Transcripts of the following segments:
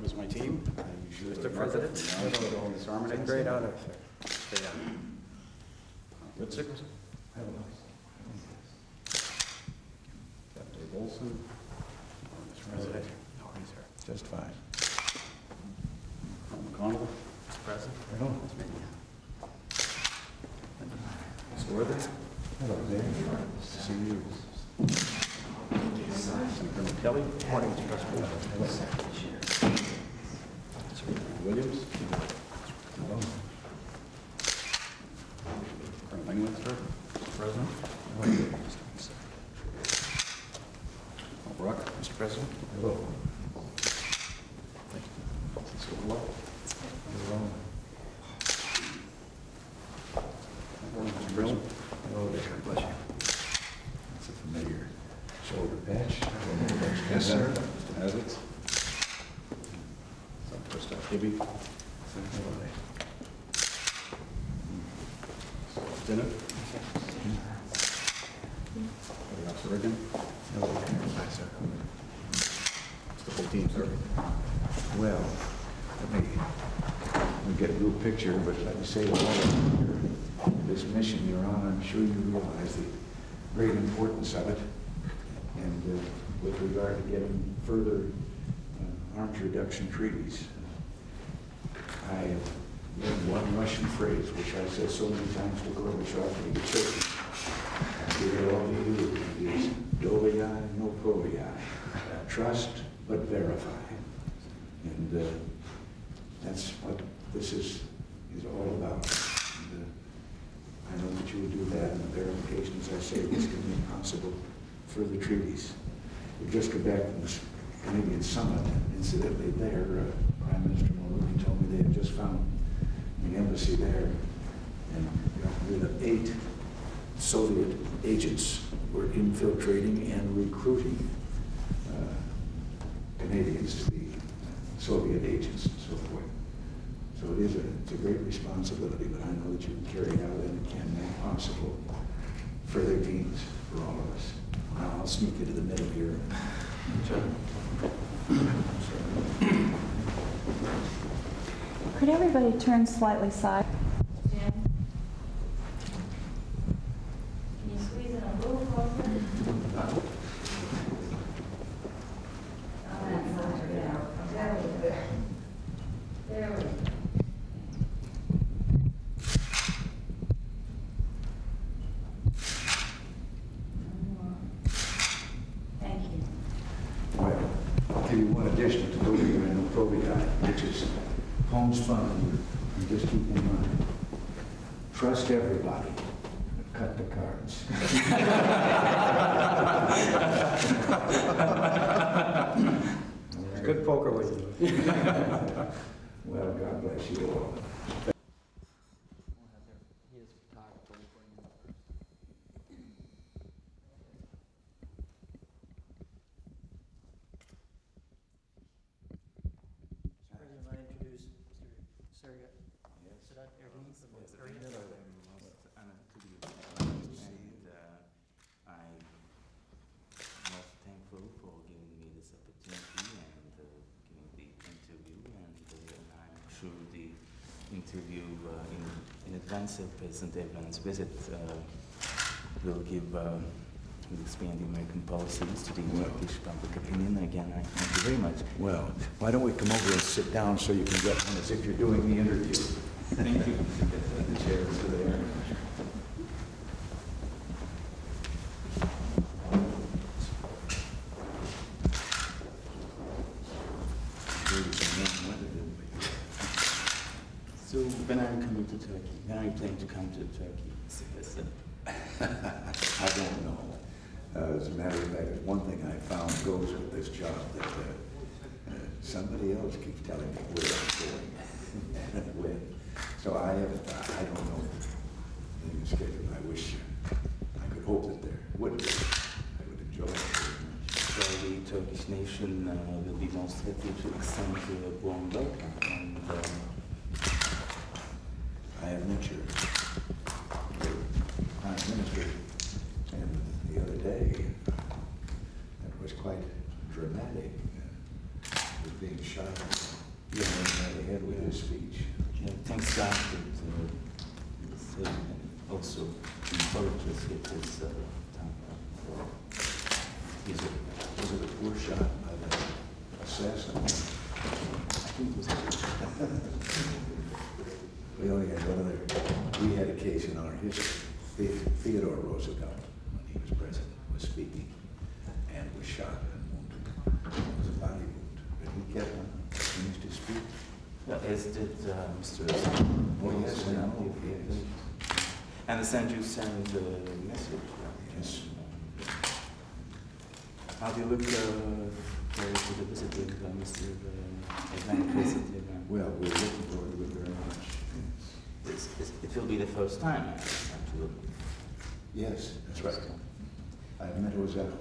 known as my team. Mr. President, it's a great honor, sir. Great honor. Good sickness. Have a nice. Captain Dave Olson. Mr. President. How are you, sir? Just fine. McConnell. Mr. President. Hello. Mr. Worthy. Hello, Dave. See you. Senator Kelly. Good morning, Mr. President. Senator Williams. Hello. Mr. President. Brock. Mr. President. Hello. Thank you. So hello. Hello. Mr. President. Hello. God bless you. That's a familiar shoulder patch. Yes, sir. Mr. Hazlitt. Christoph Hibby. Hello. Dinner. Officer Riggin. Hello. Hi, sir. It's the whole team, sir. Well, let me get a little picture, but let me say that this mission you're on, I'm sure you realize the great importance of it. And with regard to getting further arms reduction treaties, I in one Russian phrase, which I said so many times to Gorbachev when he was certain, after all you do is dovoyai, no provoyai, trust but verify. And that's what this is all about. And, I know that you would do that, and there are occasions I say this can be impossible for the treaties. We just got back from this Canadian summit, and incidentally there, Prime Minister Mulroney told me they had just found the embassy there, and got rid of 8 Soviet agents were infiltrating and recruiting Canadians to be Soviet agents and so forth. So it is it's a great responsibility, but I know that you can carry it out and it can make possible further gains for all of us. Now I'll sneak into the middle here. Could everybody turn slightly side? Jim, can you squeeze in a little closer? There we go. Thank you. Well, I'll tell you one addition to Dovi and Provi, which is Holmes Fund, and just keep in mind, trust everybody, but cut the cards. It's good poker with you. Well, God bless you all. Of President Devlin's visit will give will expand the American policies to the British public opinion. Again, I thank you very much. Well, why don't we come over and sit down so you can get on as if you're doing the interview. Thank you. The chair is there. Turkey. When are you planning to come to Turkey? I don't know. As a matter of fact, one thing I found goes with this job that somebody else keeps telling me where I'm going and when. So I don't know any schedule. I wish I could hope that there would be. I would enjoy it very much. So the Turkish nation will be most happy to extend the warm welcome. And, I have met your Prime Minister, and the other day, that was quite dramatic, was being shot. also encourages his was it a poor shot by the assassin? I think it was we only had one other. We had a case in our history. Theodore Roosevelt, when he was president, was speaking and was shot and wounded. It was a body wound, but he kept on. Finished his speech. No, as did Mr. Oh, yes, yes. And the San Juan sent a message. Yes. How do you look to the visit with Mr. Advent? Well, we're looking forward to it very much. It will be the first time I have to look. Yes, that's right. I've met Rosetta.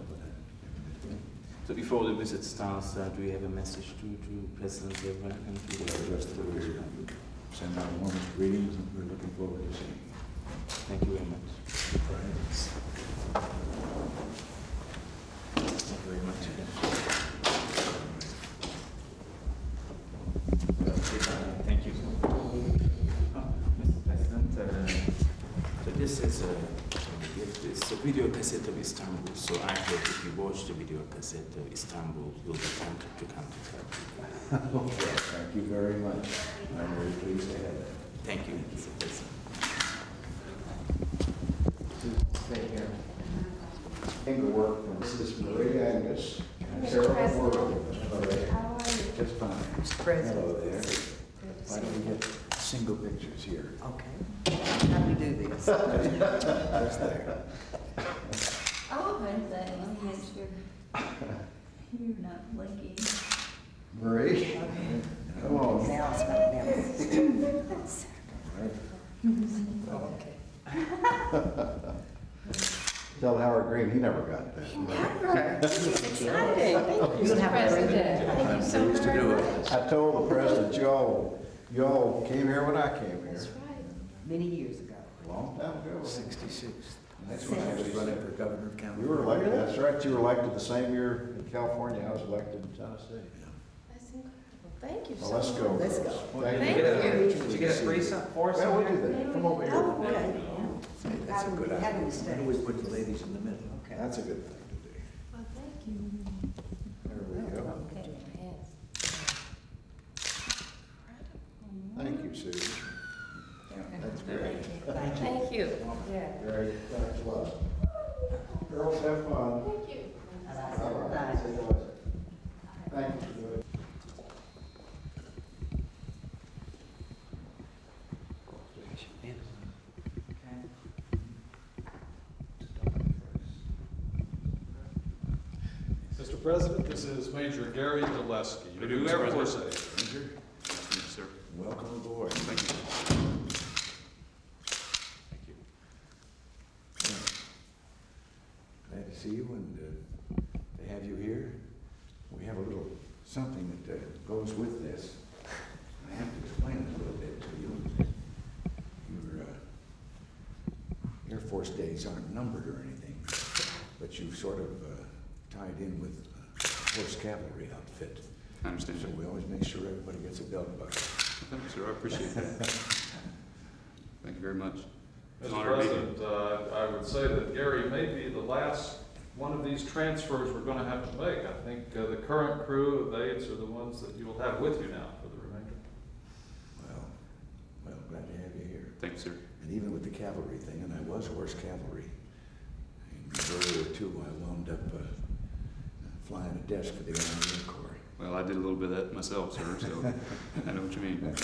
So before the visit starts, do you have a message to President Gerber and to the rest of the world? Send our warmest greetings, and we're looking forward to seeing you. Thank you very much. Thank you very much. Thank you. Mr. President, so this is a video cassette of Istanbul, so I hope if you watch the video cassette of Istanbul, you'll be tempted to come to Turkey. Okay, thank you very much. I'm very pleased to have that. Thank you. It's a pleasure. Thank you. Finger work. This is Maria Angus. Carol Morgan. Just fine. Mr. President. Hello there. Why don't we get single pictures here? Okay. How do we do this? First thing. Oh, one thing. You're not blinking. Marie? Okay. Come on. Now it's about balance. All right. Okay. Tell Howard Green he never got that. Never. This is exciting. Thank you, Mr. President. I'm pleased to do it. I told the president, y'all came here when I came here. That's right. Many years ago. A long time ago. 66. That's when I was running for governor of California. You were elected. That's right. You were elected the same year in California. I was elected in Tennessee. Yeah. That's incredible. Thank you so much. Well, let's go. Let's go. Thank you. Did you get a free something for us? Yeah, we'll do that. Come over here. Oh, okay. Hey, that's a good idea. I always put the ladies in the middle. Okay. That's a good thing to do. Well, thank you. There we go. Okay. Thank you, Susan. Yeah, that's great. Thank you. Yeah. Great. Thanks a lot. Girls, have fun. Thank you. All right. Thank you. Mr. President, this is Major Gary Dylewski, your new Air Force aide. Major, thank you, sir. Welcome aboard. Thank you. Thank you. Yeah. Glad to see you and to have you here. We have a little something that goes with this. I have to explain it a little bit to you. Your Air Force days aren't numbered or anything, but you sort of tied in with horse cavalry outfit. I understand. So we always make sure everybody gets a belt buckle. Thank you, sir. I appreciate that. Thank you very much. Mr. President, I would say that Gary may be the last one of these transfers we're going to have to make. I think the current crew of aides are the ones that you will have with you now for the remainder. Well, glad to have you here. Thank you, sir. And even with the cavalry thing, and I was horse cavalry. In World War II, I wound up flying a desk for the Army Corps. Well, I did a little bit of that myself, sir, so I know what you mean.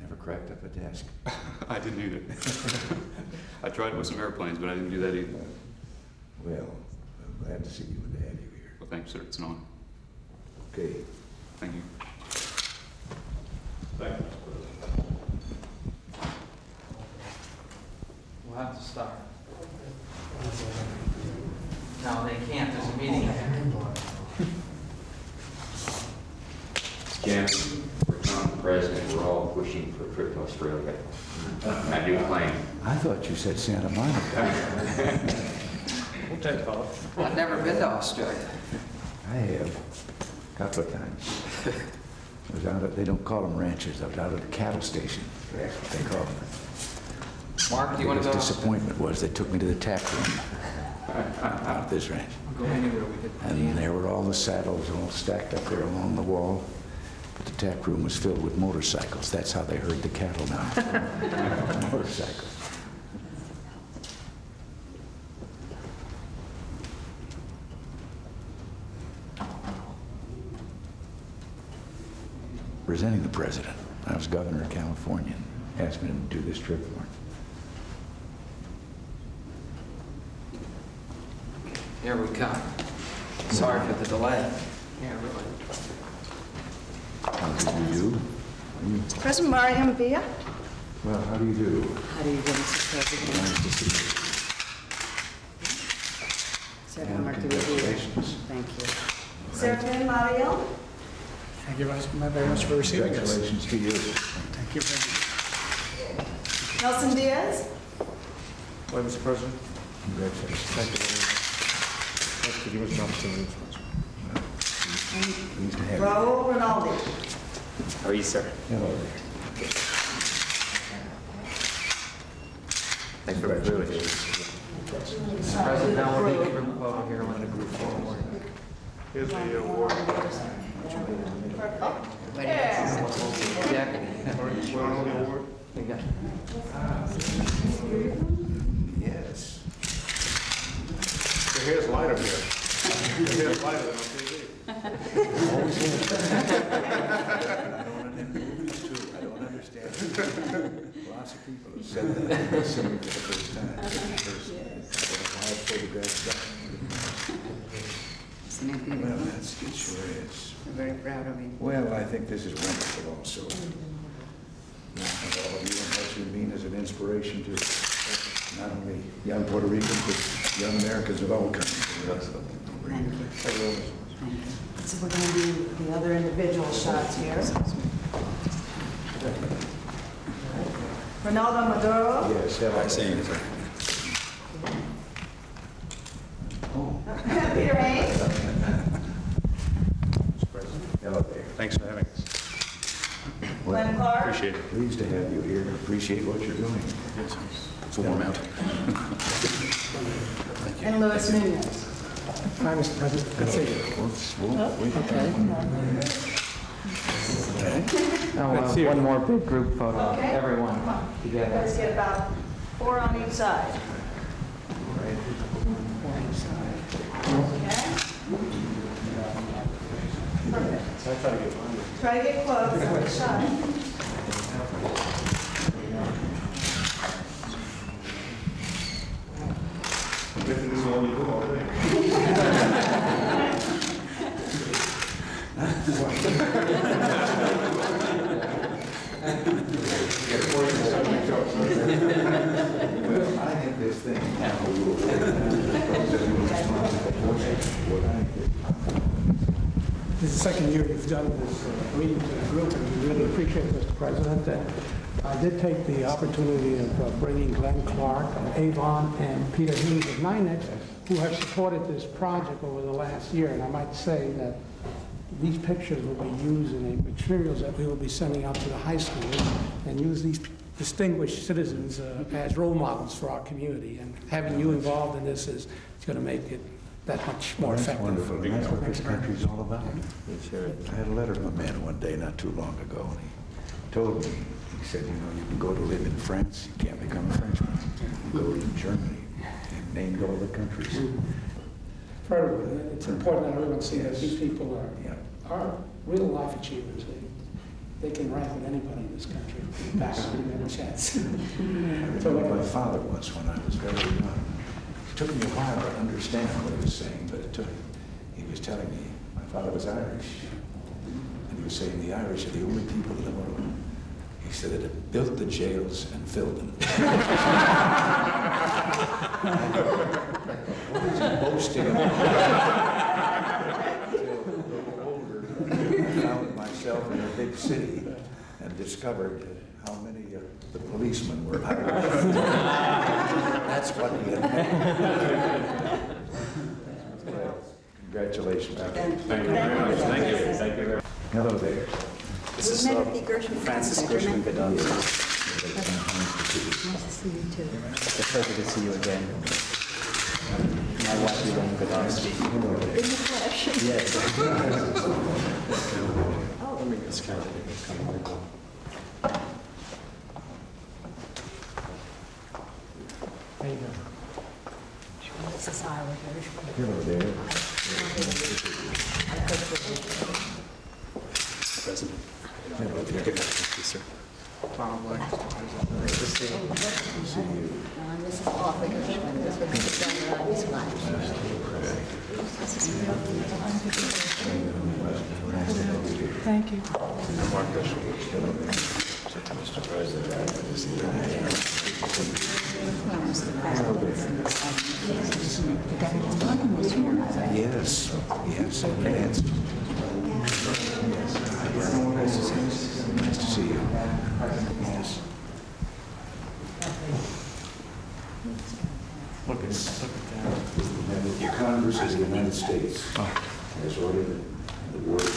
Never cracked up a desk. I didn't either. I tried with some airplanes, but I didn't do that either. Well, I'm glad to see you and to have you here. Well, thanks, sir. It's an honor. Okay. Thank you. Thank you, Mr. President. We'll have to start. No, they can't. There's a meeting. Jim, we're not president. We're all pushing for a trip to Australia. I do claim. I thought you said Santa Monica. We'll take off. I've never been to Australia. I have. A couple of times. I was out of, they don't call them ranches. I was out at the cattle station. That's what they call them. Mark, do you want to go? Disappointment was they took me to the tap room out at this ranch. And there were all the saddles all stacked up there along the wall. But the tap room was filled with motorcycles. That's how they herd the cattle now. Motorcycles. Presenting the president. I was governor of California. Asked me to do this trip for him. Here we come. Sorry for the delay. Yeah, really. How do you do? President Miriam Villa. Well, how do you do? How do you do, Mr. President? Nice to see you. And congratulations. Thank you. Secretary Mario. Thank you very much for receiving us. Congratulations to you. Thank you very much. Nelson Diaz. Hello, Mr. President. Congratulations. Thank you very much. Nice to give us an opportunity. Raul Rinaldi. How are you, sir? Hello. Thank you very much. Mr. President, now we'll be giving them over here when the group forward. Here's the award. Perfect. Yes. Your hair's lighter here. Your hair's lighter than on TV. I don't understand movies too. I don't understand. Lots of people have said that they've seen me for the first time. Yes. Well, that's, it sure is. I'm very proud of you. Well, I think this is wonderful also. And all of you and what you mean is an inspiration to not only young Puerto Ricans, but young Americans of all countries. Thank you. So we're going to do the other individual shots here. Ronaldo Maduro. Yes, have I seen it? Oh. Peter Hayes. Thanks for having us. Glenn Clark. Appreciate it. Pleased to have you here. Appreciate what you're doing. Yes, it's a warm out. Thank you. And Louis Munoz. Hi, Mr. President. Good to see you. Okay. Now, one more big group photo. Okay. Everyone together. Let's get about 4 on each side. Perfect. So try to get close. That's a shot. I'm guessing this is all you do all day. Well, I think this thing has a little bit of a This is the second year you've done this meeting to the group, and we really appreciate it, Mr. President. I did take the opportunity of bringing Glenn Clark, Avon, and Peter Hughes of Nynex, who have supported this project over the last year. And I might say that these pictures will be used in the materials that we will be sending out to the high schools, and use these distinguished citizens as role models for our community. And having you involved in this is going to make it that much more effective. Wonderful. That's what this country's all about. I had a letter from a man one day not too long ago, and he told me, he said, you know, you can go to live in France, you can't become a Frenchman. You can go to Germany, and named all the countries. Furthermore, it's important that everyone see that these people are real life achievers. They can rank with anybody in this country. Back in a chance. My father once, when I was very young, it took me a while to understand what he was saying, but it took him. He was telling me, my father was Irish, and he was saying the Irish are the only people in the world. He said that it built the jails and filled them. What is he boasting about? Until older, I found myself in a big city and discovered how many of the policemen were Irish. That's what he had. Well, congratulations. Thank you very much. Thank you. Thank you very much. Hello there. This is Francis Gershwin Bedansky. see you too. It's a pleasure to see you again. My wife, Miriam Colon Valle. In the flesh. Yes. Oh. Let me just kind of come over. There you go. What's this eye right there? Hello there. President. Hello there. Good night, sir. Good to see you. Good to see you. This is awful. This is what I'm thank you. Mr. President. Yes. Yes. Yes. Nice to see you. Yes. Look at that. The Congress of the United States has ordered the work of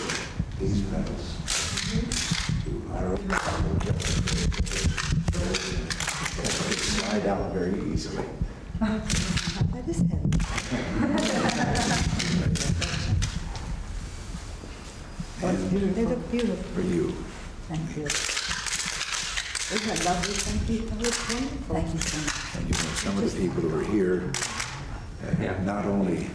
these panels to hire slide out very easily. That is him. They look beautiful. For you. Thank you. Isn't that lovely? Thank you. Thank you so much. And you know, some of the people who are here, not only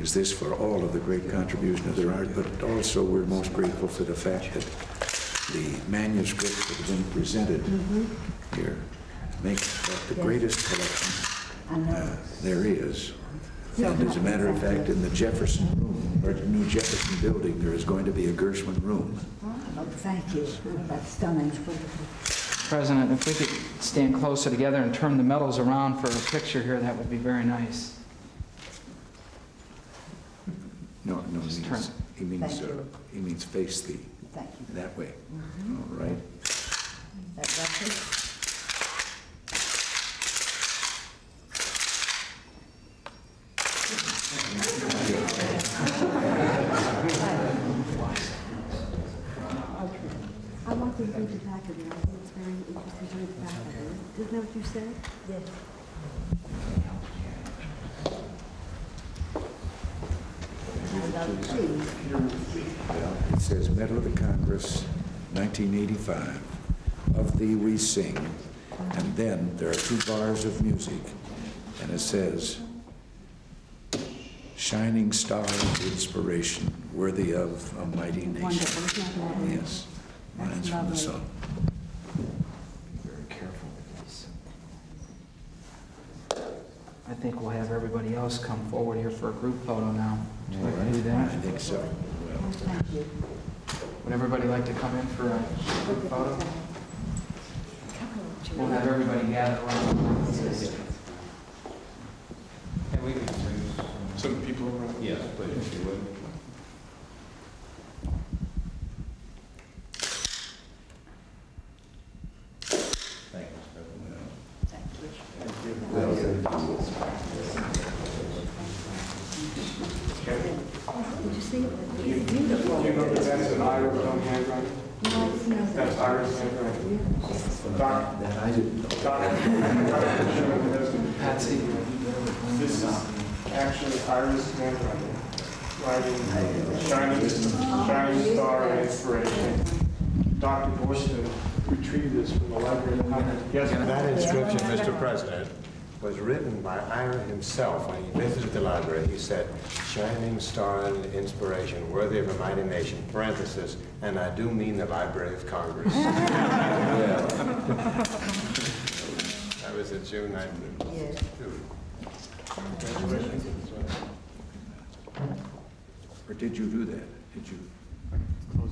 is this for all of the great contribution of their art, but also we're most grateful for the fact that the manuscripts that have been presented here make the greatest collection there is. And as a matter of fact, in the Jefferson room, or the new Jefferson building, there is going to be a Gershwin room. Oh, thank you. That's stunning. President, if we could stand closer together and turn the medals around for a picture here, that would be very nice. No, no, he means face thee. Thank you. That way. All right. That's lovely. Isn't that what you said? Yes. It says, Medal of the Congress, 1985. Of thee we sing. And then there are two bars of music. And it says, shining star of inspiration, worthy of a mighty nation. Wonderful. Yes. Lines from the song. I think we'll have everybody else come forward here for a group photo now. Would you like to do that? I think so. Thank you. Would everybody like to come in for a group photo? We'll have everybody gather around. And we can bring some people around. Yeah, but if you would. Iris handwriting, writing shining star of inspiration. Dr. Borston retrieved this from the Library of Congress. Yes, and that inscription, Mr. President, was written by Ira himself when he visited the library. He said, shining star and inspiration, worthy of a mighty nation, parenthesis, and I do mean the Library of Congress. That was in June 1992. Congratulations. Or did you do that? Did you?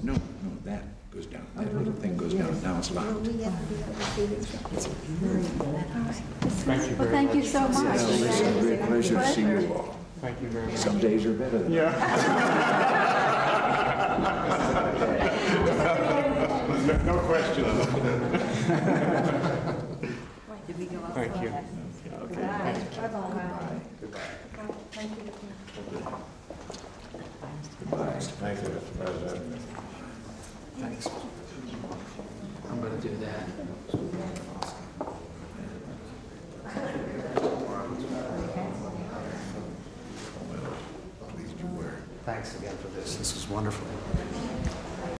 No, no, that goes down. That little thing goes down. Now it's locked. Thank you very much. Thank you so much. It's a great pleasure to see you all. Thank you very much. Some days are better than others. No question. Thank you. Okay. Bye. Bye. Goodbye. Thank you. Goodbye. Thank you, Mr. President. Thanks. I'm going to do that. Thanks again for this. This was wonderful.